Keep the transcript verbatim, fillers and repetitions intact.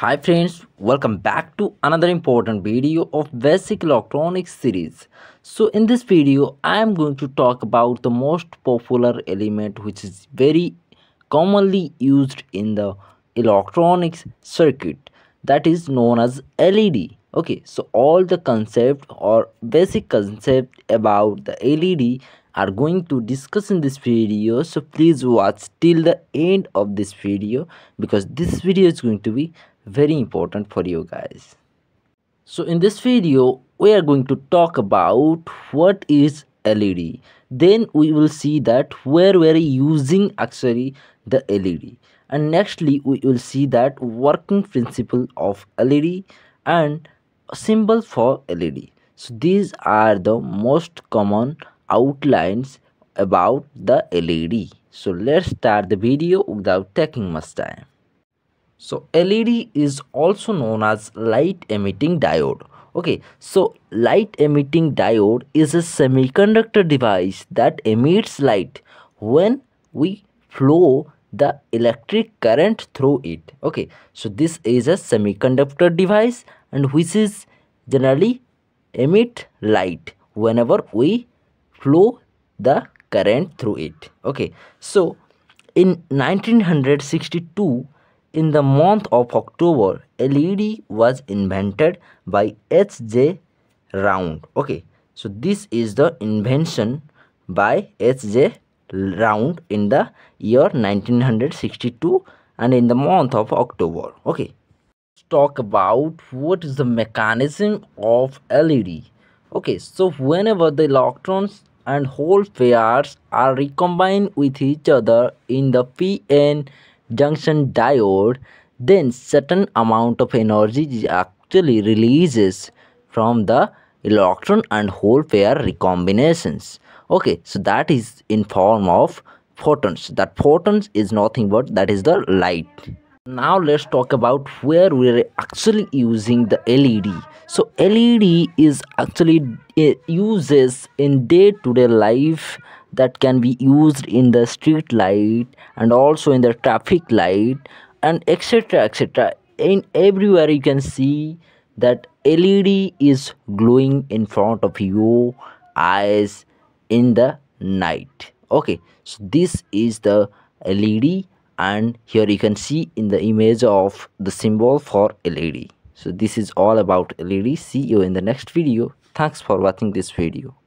Hi friends, welcome back to another important video of basic electronics series. So in this video I am going to talk about the most popular element which is very commonly used in the electronics circuit, that is known as L E D. Okay, so all the concept or basic concept about the L E D are going to discuss in this video, so please watch till the end of this video because this video is going to be very important for you guys. So in this video we are going to talk about what is L E D, then we will see that where we are using actually the L E D, and nextly we will see that working principle of L E D and symbol for L E D. So these are the most common outlines about the L E D. So let's start the video without taking much time. So L E D is also known as light emitting diode. Okay, so light emitting diode is a semiconductor device that emits light when we flow the electric current through it. Okay, so this is a semiconductor device and which is generally emit light whenever we flow the current through it. Okay, so in nineteen sixty-two, in the month of October, L E D was invented by H J Round. Okay, so this is the invention by H J Round in the year nineteen sixty-two and in the month of October. Okay, let's talk about what is the mechanism of L E D. Okay, so whenever the electrons and hole pairs are recombined with each other in the P N Junction diode, then certain amount of energy is actually releases from the electron and hole pair recombinations. Okay, so that is in form of photons. That photons is nothing but that is the light. Now let's talk about where we are actually using the L E D. So L E D is actually uses in day-to-day life, that can be used in the street light and also in the traffic light and etc etc. In everywhere you can see that L E D is glowing in front of your eyes in the night. Okay, so this is the L E D and here you can see in the image of the symbol for L E D. So this is all about L E D. See you in the next video. Thanks for watching this video.